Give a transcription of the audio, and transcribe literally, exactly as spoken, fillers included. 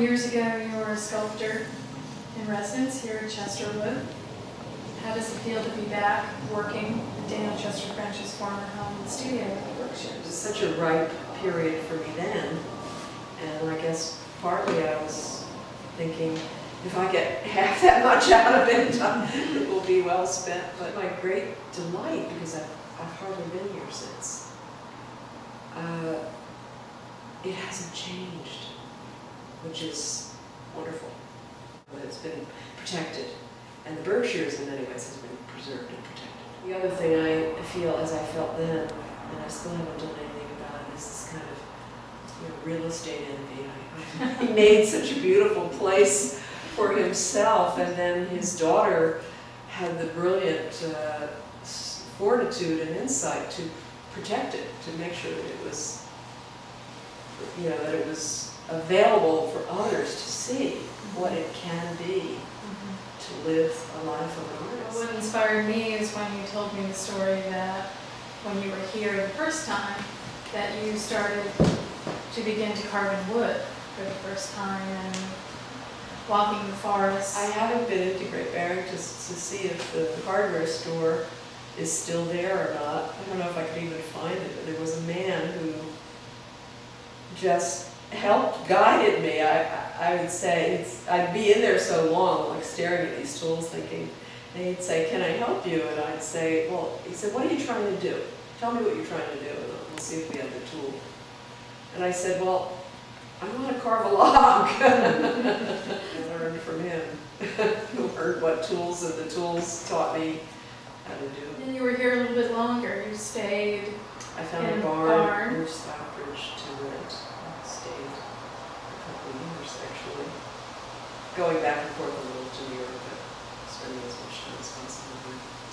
years ago you were a sculptor in residence here at Chesterwood. How does it feel to be back working at Daniel Chester French's former home and studio in the Berkshires? It was such a ripe period for me then, and I guess partly I was thinking, if I get half that much out of it, it will be well spent. But my great delight, because I've, I've hardly been here since, uh, it hasn't changed, which is wonderful. But it's been protected, and the Berkshires in many ways has been preserved and protected. The other thing I feel, as I felt then, and I still haven't done anything about it, is this kind of you know, real estate envy. He made such a beautiful place for himself, and then his daughter had the brilliant uh, fortitude and insight to protect it, to make sure that it was, you know, that it was available for others to see what it can be to live a life of an artist. What inspired me is when you told me the story that when you were here the first time, that you started to begin to carve in wood for the first time and walking the forest. I haven't been into Great Barrett just to see if the hardware store is still there or not. I don't know if I could even find it, but there was a man who just helped, guided me. I, I would say, it's, I'd be in there so long, like staring at these tools thinking, and he'd say, can I help you? And I'd say, well, he said, what are you trying to do? Tell me what you're trying to do, and we'll see if we have the tool. And I said, well, I want to carve a log. I learned from him, who heard what tools, and the tools taught me how to do it. And you were here a little bit longer. You stayed I found in a barn, barn. Near Stockbridge to rent. Actually, going back and forth a little to New York, but spending as much time as possible here.